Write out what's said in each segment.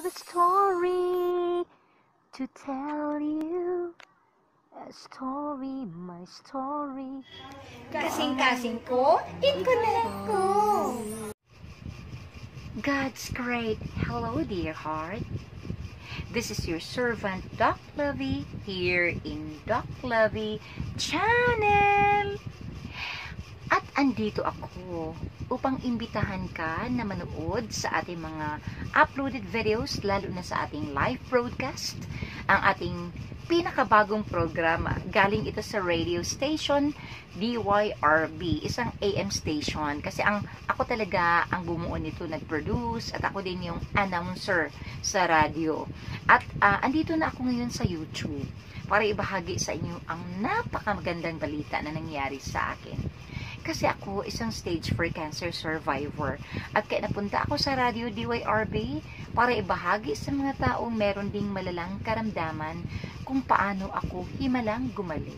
have a story to tell you. A story, my story. Kasing-kasing ko, e-connect ko. God's great. Hello, dear heart. This is your servant, Doc Luvie, here in Doc Luvie Channel. At andito ako upang imbitahan ka na manood sa ating mga uploaded videos, lalo na sa ating live broadcast, ang ating pinakabagong programa. Galing ito sa radio station DYRB, isang AM station. Kasi ako talaga ang bumuo nito, nag-produce, at ako din yung announcer sa radio. At andito na ako ngayon sa YouTube para ibahagi sa inyo ang napakamagandang balita na nangyari sa akin. Kasi ako isang stage 4 cancer survivor. At kaya napunta ako sa Radio DYRB para ibahagi sa mga taong meron ding malalang karamdaman kung paano ako himalang gumaling.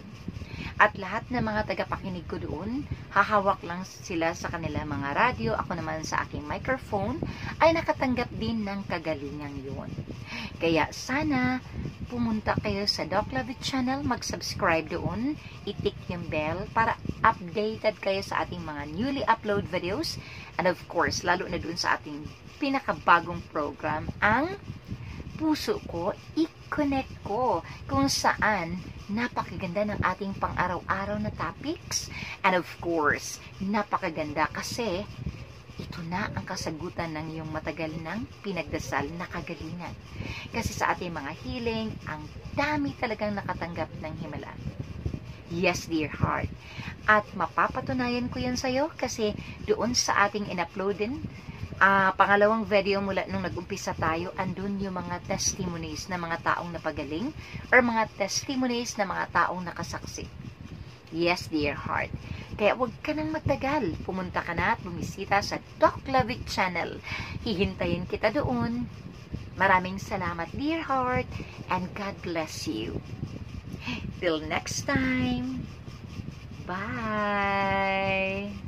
At lahat ng mga tagapakinig ko doon, hahawak lang sila sa kanila mga radio. Ako naman sa aking microphone ay nakatanggap din ng kagalingang yun. Kaya sana pumunta kayo sa Doc Luvie Channel, mag-subscribe doon, itik yung bell para updated kayo sa ating mga newly upload videos. And of course, lalo na doon sa ating pinakabagong program, ang Puso Ko, E-Connect Ko, kung saan napakaganda ng ating pang-araw-araw na topics. And of course, napakaganda kasi ito na ang kasagutan ng iyong matagal ng pinagdasal na kagalingan. Kasi sa ating mga healing, ang dami talagang nakatanggap ng himala. Yes, dear heart. At mapapatunayan ko yan sa'yo kasi doon sa ating in-upload din, pangalawang video mula nung nag-umpisa tayo, andun yung mga testimonies na mga taong napagaling or mga testimonies na mga taong nakasaksi. Yes, dear heart. Kaya huwag ka nang magtagal. Pumunta ka na at bumisita sa Doc Luvie Channel. Hihintayin kita doon. Maraming salamat, dear heart, and God bless you. Till next time. Bye!